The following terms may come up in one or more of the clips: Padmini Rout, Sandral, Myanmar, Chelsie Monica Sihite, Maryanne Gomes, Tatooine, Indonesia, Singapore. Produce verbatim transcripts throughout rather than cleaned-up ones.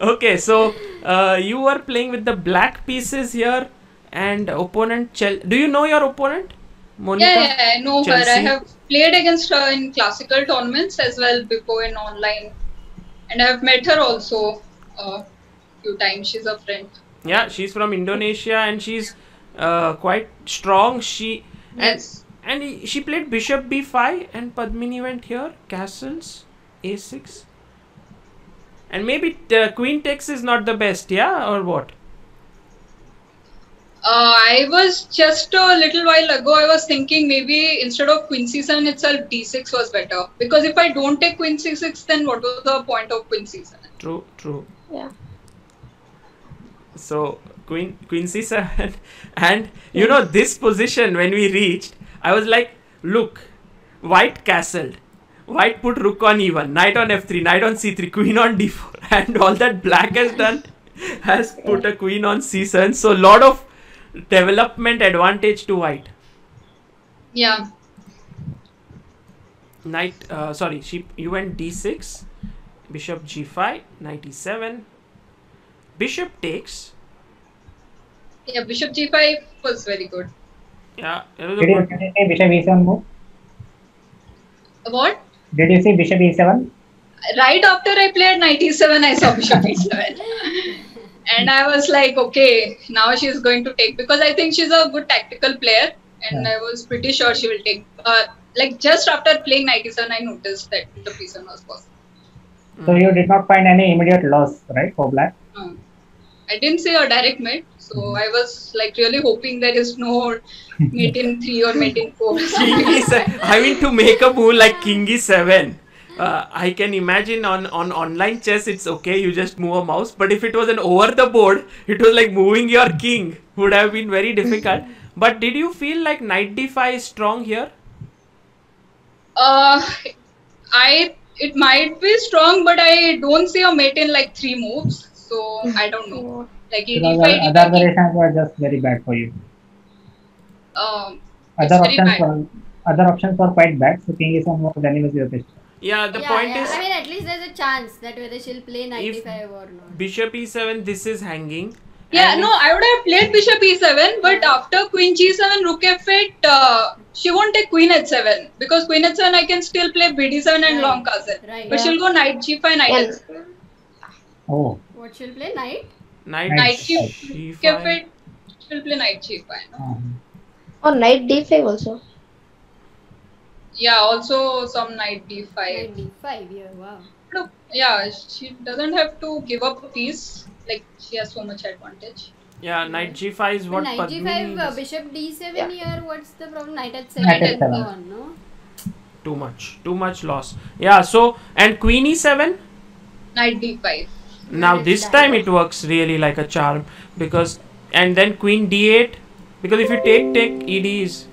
Okay, so uh, you are playing with the black pieces here, and opponent Chel do you know your opponent? Monica? Yeah, yeah, I know Chelsie. Her. I have played against her in classical tournaments as well before in online, and I have met her also a few times. She's a friend. Yeah, she's from Indonesia and she's uh, quite strong. She yes. and, and she played Bishop B five and Padmini went here, castles A six, and maybe uh, Queen takes is not the best, yeah, or what? Uh, I was just a little while ago, I was thinking maybe instead of Queen C seven itself, D six was better. Because if I don't take Queen C six, then what was the point of Queen C seven? True, true. Yeah. So, Queen Queen C seven. And, you know, this position when we reached, I was like, look, white castled. White put rook on E one, knight on F three, knight on C three, queen on D four. And all that black has done has put a queen on C seven. So, lot of development advantage to white. Yeah. Knight, uh, sorry, she, you went D six, Bishop G five, Knight E seven, Bishop takes. Yeah, Bishop G five was very good. Yeah. It was did, you, did you see Bishop E seven move? What? Did you see Bishop E seven? Right after I played Knight E seven, I saw Bishop E seven. And I was like, okay, now she's going to take, because I think she's a good tactical player and yeah. I was pretty sure she will take. Uh, like just after playing ninety-seven, I noticed that the P seven was possible. So mm. you did not find any immediate loss, right, for black? Mm. I didn't see a direct mate, so mm. I was like really hoping there is no mate in three or mate in four. I mean, to make a move like King E seven. Uh, I can imagine on, on online chess, it's okay, you just move a mouse. But if it was an over the board, it was like moving your king would have been very difficult. But did you feel like Knight D five is strong here? Uh, I It might be strong, but I don't see a mate in like three moves. So, I don't know. Like D five, other variations were just very bad for you. Um, other, options were, other options were quite bad. So, king is almost enemies your best. Yeah, the yeah, point yeah. is... I mean, at least there's a chance that whether she'll play ninety-five or not. Bishop E seven, this is hanging. Yeah, no, I would have played Bishop E seven, but after Queen G seven, Rook F eight, uh, she won't take Queen H seven. Because Queen H seven, I can still play B D seven and right. Long Castle. Right, but yeah. she'll go Knight G five, Knight yes. H seven. Oh. What she'll play? Knight? Knight, Knight G five. F eight, she'll play Knight G five. No? Um. Or Knight D five also. Yeah, also some Knight D five. Knight D five, yeah, wow. Look, yeah, she doesn't have to give up a piece. Like, she has so much advantage. Yeah, Knight G five is what Knight Padmini G five, uh, Bishop D seven yeah. here, what's the problem? Knight H seven. Knight H seven. No? Too much. Too much loss. Yeah, so, and Queen E seven? Knight D five. Now, Knight this time it works really like a charm. Because, and then Queen D eight. Because if you take, take, E D is...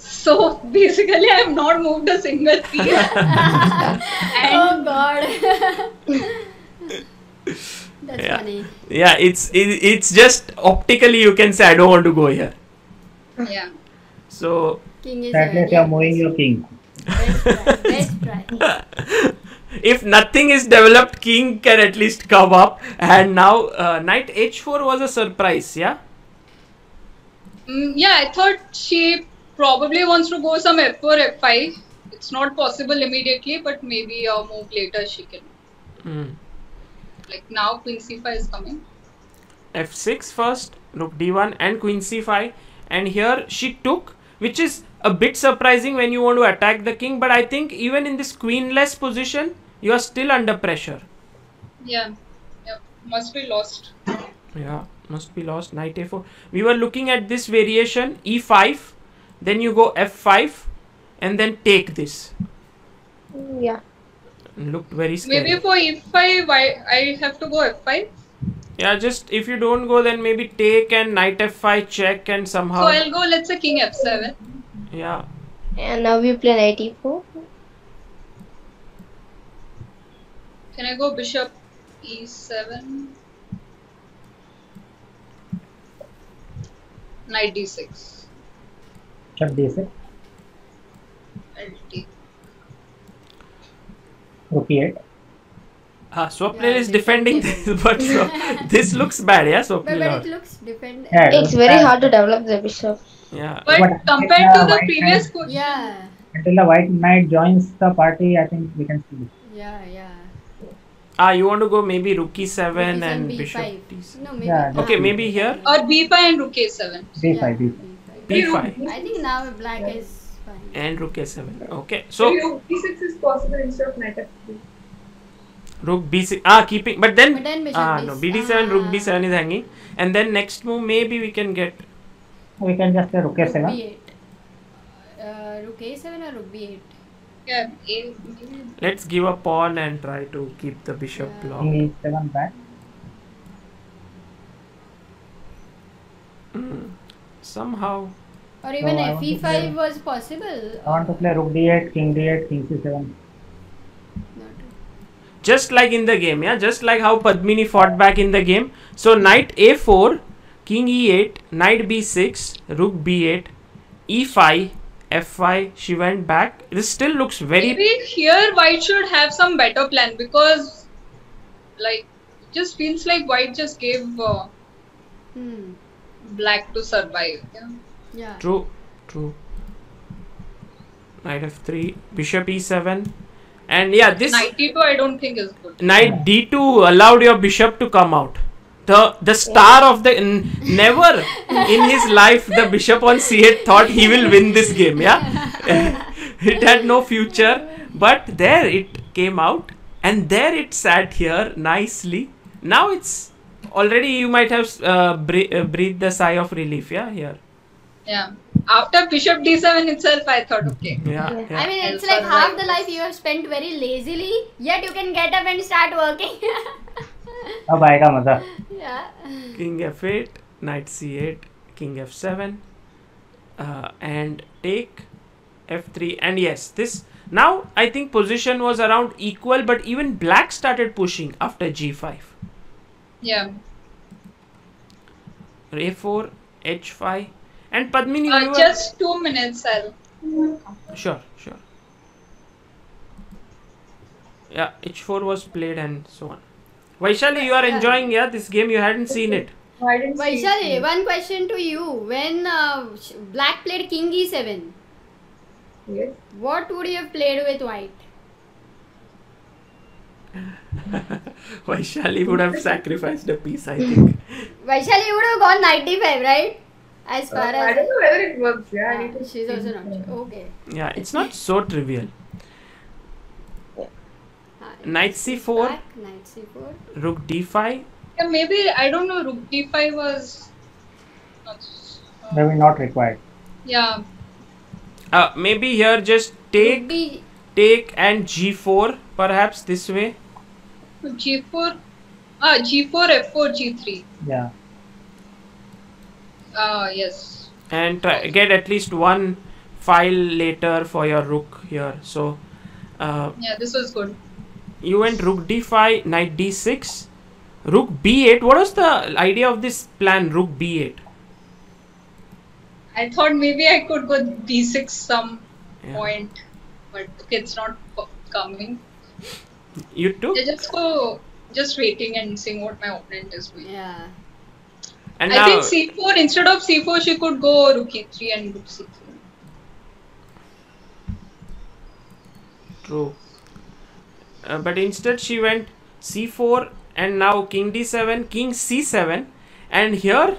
So basically, I have not moved a single piece. Oh God! That's yeah. funny. Yeah, it's it, it's just optically you can say I don't want to go here. Yeah. So. King is that means you are moving your king. Best try. Best try. If nothing is developed, king can at least come up. And now uh, Knight H four was a surprise. Yeah. Mm, yeah, I thought she. Probably wants to go some F four, F five. It's not possible immediately, but maybe a move later she can. Mm. Like now, Queen C five is coming. F six first, Rook D one, and Queen C five. And here she took, which is a bit surprising when you want to attack the king. But I think even in this queenless position, you are still under pressure. Yeah, yeah. Must be lost. Yeah, must be lost. Knight A four. We were looking at this variation, E five. Then you go F five and then take this. Yeah. Looked very scary. Maybe for E five, I, I have to go F five. Yeah, just if you don't go, then maybe take and Knight F five check and somehow. So I'll go, let's say King F seven. Yeah. And now we play Knight E four. Can I go Bishop E seven? Knight D six. D six. Rook E eight. Huh, Swapnil yeah, is defending this, but uh, this looks bad, yeah, Swapnil. But, but it looks defend. Yeah, it it's looks very bad. Hard to develop the bishop. Yeah. But, but compared to the previous knight, yeah. Until the white knight joins the party, I think we can see. Yeah, yeah. Ah, you want to go maybe rookie seven and, and bishop? D seven. No, maybe. Yeah, okay, yeah. maybe here. Or b five and rook a seven. b five, yeah, b five. b five. I think now black yeah. is fine. And rook a seven. Okay, so. Rook b six is possible instead of knight f three. Rook b six, ah, keeping, but then, but then ah, no, b d seven, ah. rook b seven is hanging, and then next move maybe we can get. We can just say rook a seven. Uh, rook a seven or rook b eight. Yeah, a, let's give a pawn and try to keep the bishop yeah. locked. b seven back. Mm, somehow. Or even no, f e five was possible. I want to play rook d eight, king d eight, king c seven. Just like in the game, yeah, just like how Padmini fought back in the game. So knight a four, king e eight, knight b six, rook b eight, e five, f five, she went back. This still looks very... Maybe here white should have some better plan, because like it just feels like white just gave uh, hmm. black to survive. Yeah. yeah. True, true. Knight f three, bishop e seven. And yeah, this knight d two I don't think is good. Knight d two allowed your bishop to come out. The the star of the n never in his life the bishop on c eight thought he will win this game. Yeah, it had no future. But there it came out, and there it sat here nicely. Now it's already you might have uh, bre uh, breathed the sigh of relief. Yeah, here. Yeah. After bishop d seven itself, I thought, okay. Yeah, yeah. I mean, it's like half the life you have spent very lazily, yet you can get up and start working. Ab aayega maza. Yeah. King f eight, knight c eight, king f seven, uh, and take f three. And yes, this now I think position was around equal, but even black started pushing after g five. Yeah. a four, h five. And Padmini, uh, just two minutes, sir. Sure, sure. Yeah, h four was played and so on. Vaishali, you are yeah. enjoying yeah this game. You hadn't seen it. I didn't Vaishali, see it. One question to you: when uh, black played king e seven, yes, what would you have played with white? Vaishali would have sacrificed a piece, I think. Vaishali would have gone knight d five, right? As far uh, as I don't know whether it works. Yeah, yeah, I need to she's also not sure. Okay. Yeah, it's not so trivial. Yeah. Knight c four. Back, knight c four. Rook d five. Yeah, maybe I don't know. Rook d five was not so maybe not required. Yeah. Uh, maybe here just take take and g four perhaps this way. g four. Ah, g four, f four, g three. Yeah. Uh, yes. And try, get at least one file later for your rook here. So, uh, yeah, this was good. You went rook d five, knight d six, rook b eight. What was the idea of this plan, rook b eight? I thought maybe I could go d six some yeah. point, but okay, it's not coming. You took? I just go, just waiting and seeing what my opponent is doing. Yeah. And I now, think c four, instead of c four, she could go rook e three and rook c three. True. Uh, but instead she went c four and now king d seven, king c seven. And here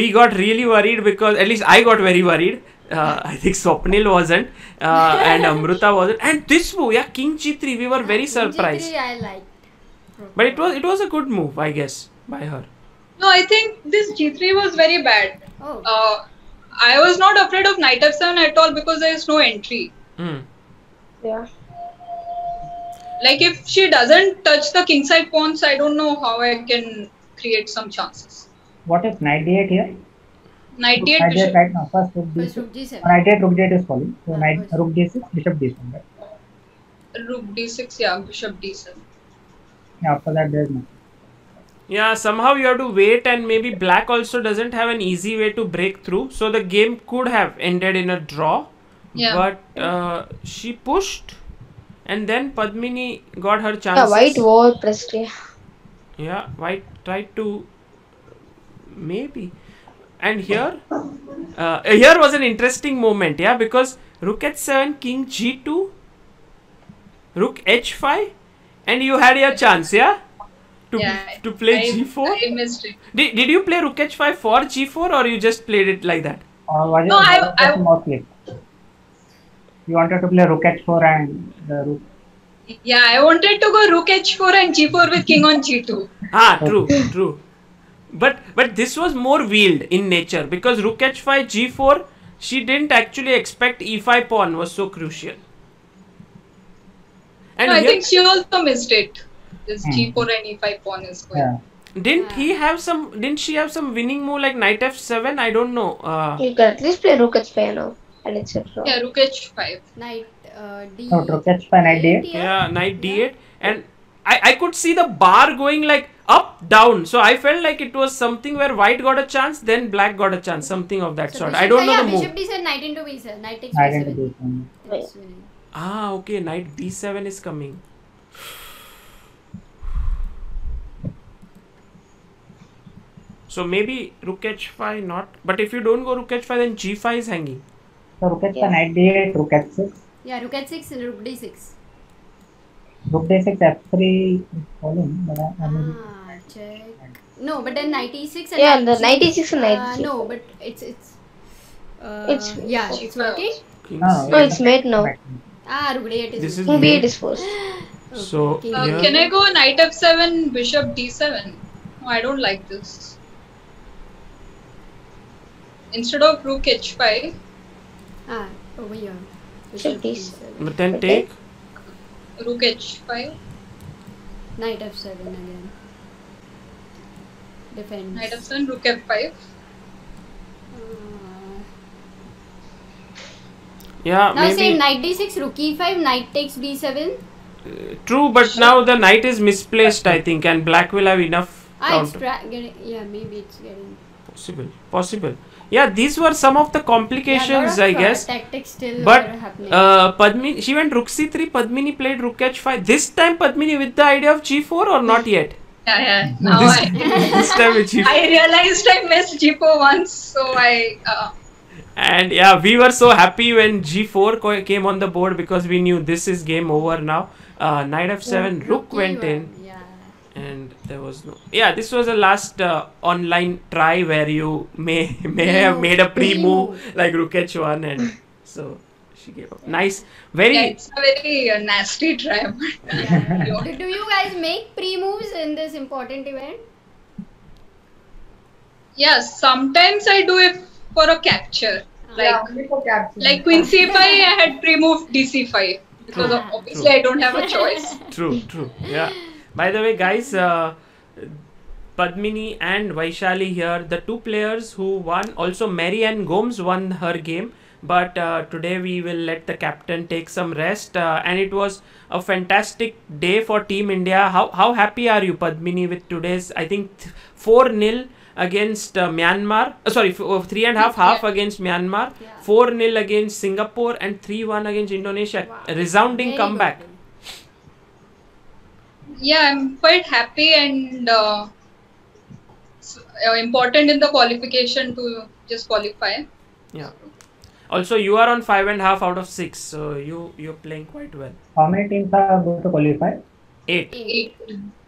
we got really worried because, at least I got very worried. Uh, I think Swapnil wasn't uh, and Amruta wasn't. And this move, yeah, king g three, we were very surprised. King g three I liked. But it was, it was a good move, I guess, by her. No, I think this g three was very bad. Oh. Uh, I was not afraid of knight f seven at all because there is no entry. Mm. Yeah. Like if she doesn't touch the kingside pawns, I don't know how I can create some chances. What is knight d eight here? Knight d eight, knight d eight right now. First rook d six. Rook d seven. Knight d eight, rook d eight is falling. So knight, rook d six, bishop d seven. Right? Rook d six, yeah, bishop d seven. Yeah, after that there is nothing. Yeah, somehow you have to wait, and maybe black also doesn't have an easy way to break through. So the game could have ended in a draw. Yeah. But uh, she pushed and then Padmini got her chance. The white wall pressed. Yeah, white tried to maybe. And here, uh, here was an interesting moment, yeah, because rook h seven, king g two, rook h five, and you had your chance, yeah, to yeah, to play I, g four. I missed it. Did, did you play rook h five for g four, or you just played it like that? Uh, what no, I, I, I you wanted to play rook h four and the rook. Yeah, I wanted to go rook h four and g four with king on g two. Ah, true, true. But but this was more wheeled in nature because rook h five, g four, she didn't actually expect e five pawn was so crucial. And no, I think she also missed it. This hmm. g four and e five pawn is going. Yeah. Didn't yeah. he have some? Didn't she have some winning move like knight f seven? I don't know. Uh, you can at least play rook h five now. And it's yeah, rook h five. Knight uh, d eight. No, rook h five, knight d eight. Yeah, knight d eight, and I I could see the bar going like up, down. So I felt like it was something where white got a chance, then black got a chance, something of that so sort. Bishop, I don't uh, know yeah, the move. Bishop d seven, knight into b seven, knight takes b seven. b seven. Ah, okay, knight b seven is coming. So maybe rook h five not. But if you don't go rook h five, then g five is hanging. So rook h five, yeah. knight d eight, rook h six. Yeah, rook h six and rook d six. Rook d six, f three is falling, but I, I mean, ah, check. No, but then knight e six and yeah, the knight e six and knight uh, no, but it's it's. Uh, it's yeah, it's working. Okay. No, no, it's mate now. Ah, rook d eight is. This is king b eight is forced. So okay. uh, yeah. Can I go knight f seven, bishop d seven? No, I don't like this. Instead of rook h five. Ah, over here. Bishop d seven. But then take. Rook h five, knight f seven again. Defense. Knight f seven, rook f five. Uh, yeah. Now maybe. Say knight d six, rook e five, knight takes b seven. Uh, true, but sure. Now the knight is misplaced, I think, and black will have enough. Ah, it's getting, yeah, maybe it's getting possible. Possible. Yeah, these were some of the complications, yeah, I guess. Tactics still but uh, Padmini, she went rook c three, Padmini played rook h five. This time Padmini with the idea of g four or not yet? Yeah, yeah. Now this, I, this time with g four. I realized I missed g four once, so I... Uh, and yeah, we were so happy when g four came on the board because we knew this is game over now. Uh, knight f seven, yeah, rook went in. Yeah. And there was no yeah this was a last uh, online try where you may may have made a pre move like rook h one and so she gave up. Nice, very yeah, it's a very uh, nasty try. Yeah. do, do you guys make pre moves in this important event? Yeah, sometimes I do it for a capture, like yeah, only for capture. Like queen c five. I had pre moved d c five because true, of, obviously true. I don't have a choice. True, true, yeah. By the way, guys, uh, Padmini and Vaishali here, the two players who won, also Maryanne Gomes won her game. But uh, today we will let the captain take some rest. Uh, and it was a fantastic day for Team India. How, how happy are you, Padmini, with today's, I think, four nil against uh, Myanmar? Uh, sorry, three and a half, half against Myanmar, four nil yeah. against Singapore, and three one against Indonesia. Wow. A resounding Very comeback. Good. Yeah, I'm quite happy and uh, important in the qualification to just qualify. Yeah. Also, you are on five and a half out of six, so you you're playing quite well. How many teams are going to qualify? Eight. Eight.